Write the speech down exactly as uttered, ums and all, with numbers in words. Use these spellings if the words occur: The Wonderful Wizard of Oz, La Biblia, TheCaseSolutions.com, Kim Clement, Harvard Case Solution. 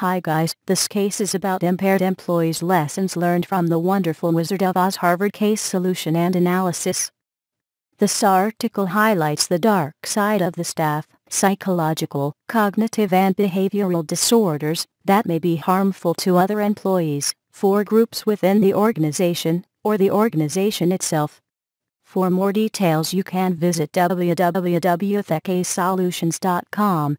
Hi guys, this case is about impaired employees, lessons learned from The Wonderful Wizard of Oz Harvard Case Solution and Analysis. This article highlights the dark side of the staff, psychological, cognitive and behavioral disorders that may be harmful to other employees, for groups within the organization, or the organization itself. For more details you can visit w w w dot the case solutions dot com.